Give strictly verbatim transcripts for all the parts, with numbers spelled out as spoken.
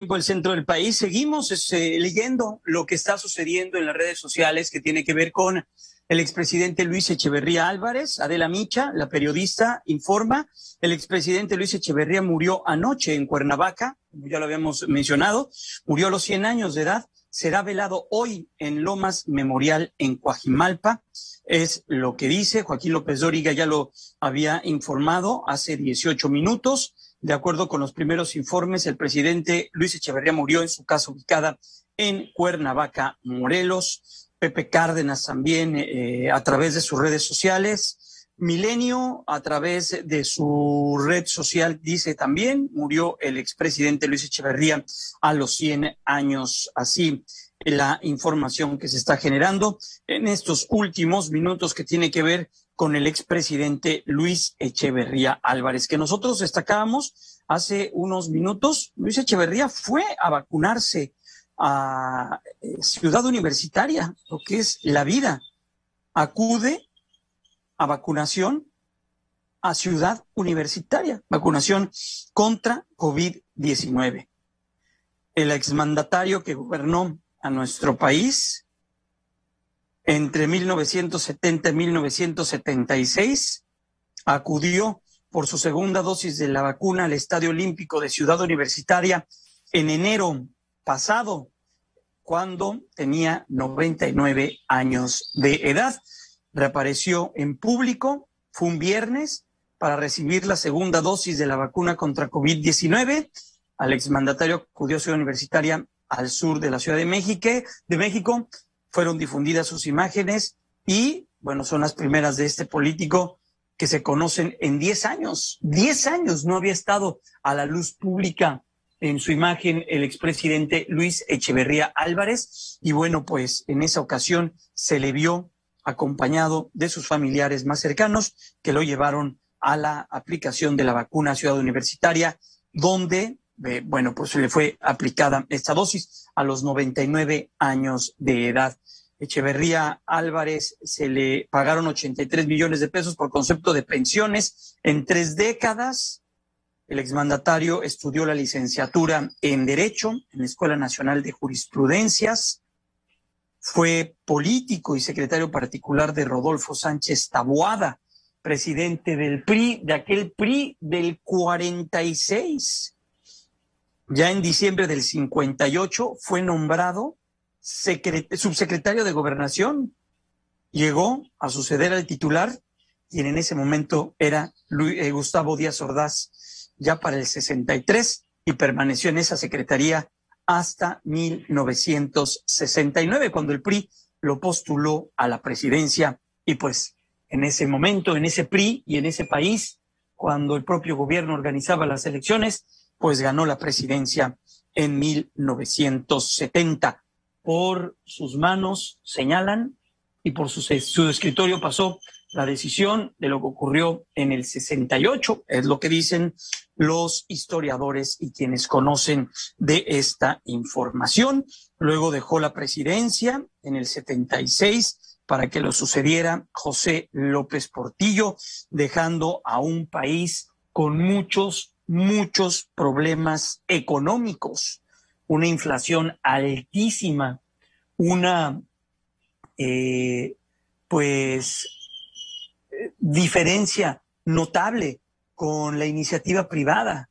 el centro del país, seguimos eh, leyendo lo que está sucediendo en las redes sociales que tiene que ver con el expresidente Luis Echeverría Álvarez. Adela Micha, la periodista, informa, el expresidente Luis Echeverría murió anoche en Cuernavaca, como ya lo habíamos mencionado, murió a los cien años de edad, será velado hoy en Lomas Memorial en Cuajimalpa, es lo que dice. Joaquín López Dóriga ya lo había informado hace dieciocho minutos. De acuerdo con los primeros informes, el presidente Luis Echeverría murió en su casa ubicada en Cuernavaca, Morelos. Pepe Cárdenas también eh, a través de sus redes sociales. Milenio a través de su red social dice también murió el expresidente Luis Echeverría a los cien años. Así la información que se está generando en estos últimos minutos que tiene que ver con el expresidente Luis Echeverría Álvarez, que nosotros destacábamos hace unos minutos. Luis Echeverría fue a vacunarse a Ciudad Universitaria, lo que es la vida. Acude a vacunación a Ciudad Universitaria, vacunación contra COVID diecinueve. El exmandatario que gobernó a nuestro país entre mil novecientos setenta y mil novecientos setenta y seis, acudió por su segunda dosis de la vacuna al Estadio Olímpico de Ciudad Universitaria en enero pasado, cuando tenía noventa y nueve años de edad. Reapareció en público, fue un viernes, para recibir la segunda dosis de la vacuna contra COVID diecinueve. Al exmandatario acudió a Ciudad Universitaria al sur de la Ciudad de México, de México. Fueron difundidas sus imágenes y, bueno, son las primeras de este político que se conocen en diez años. diez años no había estado a la luz pública en su imagen el expresidente Luis Echeverría Álvarez. Y bueno, pues en esa ocasión se le vio acompañado de sus familiares más cercanos que lo llevaron a la aplicación de la vacuna Ciudad Universitaria, donde, eh, bueno, pues se le fue aplicada esta dosis a los noventa y nueve años de edad. Echeverría Álvarez se le pagaron ochenta y tres millones de pesos por concepto de pensiones en tres décadas. El exmandatario estudió la licenciatura en Derecho en la Escuela Nacional de Jurisprudencias. Fue político y secretario particular de Rodolfo Sánchez Taboada, presidente del P R I, de aquel P R I del cuarenta y seis. Ya en diciembre del cincuenta y ocho fue nombrado subsecretario de Gobernación. Llegó a suceder al titular, quien en ese momento era Luis, eh, Gustavo Díaz Ordaz, ya para el sesenta y tres, y permaneció en esa secretaría hasta mil novecientos sesenta y nueve, cuando el P R I lo postuló a la presidencia. Y pues en ese momento, en ese P R I y en ese país, cuando el propio gobierno organizaba las elecciones, pues ganó la presidencia en mil novecientos setenta. Por sus manos, señalan, y por su, su escritorio pasó la decisión de lo que ocurrió en el sesenta y ocho, es lo que dicen los historiadores y quienes conocen de esta información. Luego dejó la presidencia en el setenta y seis para que lo sucediera José López Portillo, dejando a un país con muchos muchos problemas económicos, una inflación altísima, una eh, pues eh, diferencia notable con la iniciativa privada,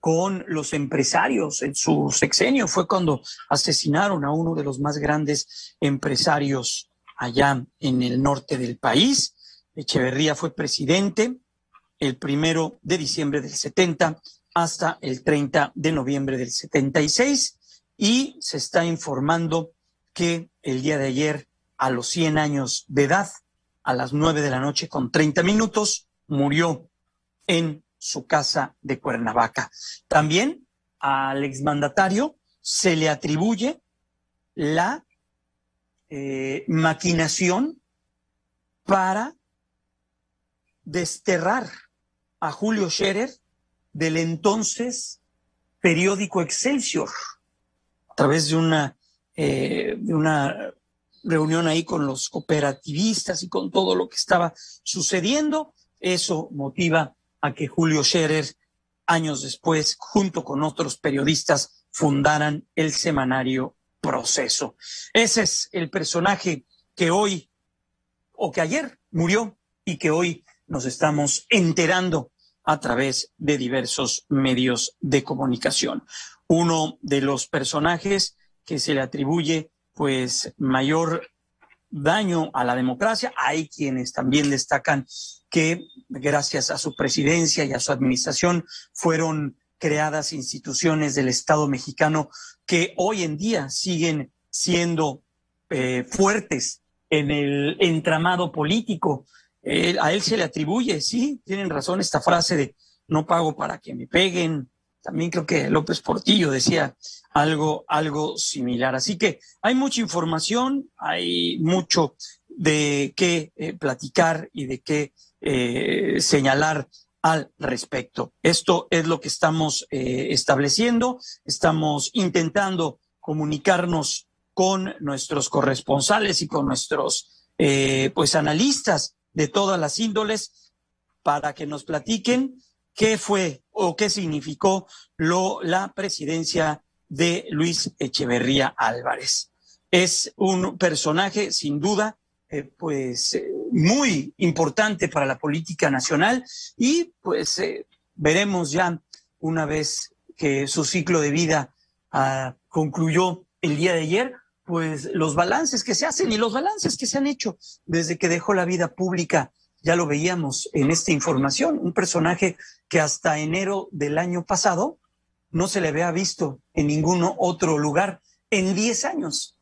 con los empresarios. En su sexenio fue cuando asesinaron a uno de los más grandes empresarios allá en el norte del país. Echeverría fue presidente el primero de diciembre del setenta hasta el treinta de noviembre del setenta y seis, y se está informando que el día de ayer, a los cien años de edad, a las nueve de la noche con treinta minutos, murió en su casa de Cuernavaca. También al exmandatario se le atribuye la eh, maquinación para desterrar a Julio Scherer del entonces periódico Excelsior, a través de una, eh, de una reunión ahí con los cooperativistas y con todo lo que estaba sucediendo. Eso motiva a que Julio Scherer, años después, junto con otros periodistas, fundaran el semanario Proceso. Ese es el personaje que hoy, o que ayer murió, y que hoy nos estamos enterando a través de diversos medios de comunicación. Uno de los personajes que se le atribuye pues mayor daño a la democracia. Hay quienes también destacan que gracias a su presidencia y a su administración fueron creadas instituciones del Estado mexicano que hoy en día siguen siendo eh, fuertes en el entramado político. Eh, a él se le atribuye, sí, tienen razón, esta frase de no pago para que me peguen. También creo que López Portillo decía algo, algo similar. Así que hay mucha información, hay mucho de qué eh, platicar y de qué eh, señalar al respecto. Esto es lo que estamos eh, estableciendo. Estamos intentando comunicarnos con nuestros corresponsales y con nuestros eh, pues analistas de todas las índoles para que nos platiquen qué fue o qué significó lo, la presidencia de Luis Echeverría Álvarez. Es un personaje, sin duda, eh, pues eh, muy importante para la política nacional y pues eh, veremos ya una vez que su ciclo de vida ah, concluyó el día de ayer, pues los balances que se hacen y los balances que se han hecho desde que dejó la vida pública. Ya lo veíamos en esta información, un personaje que hasta enero del año pasado no se le había visto en ningún otro lugar en diez años.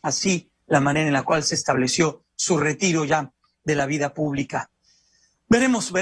Así la manera en la cual se estableció su retiro ya de la vida pública. Veremos, veremos.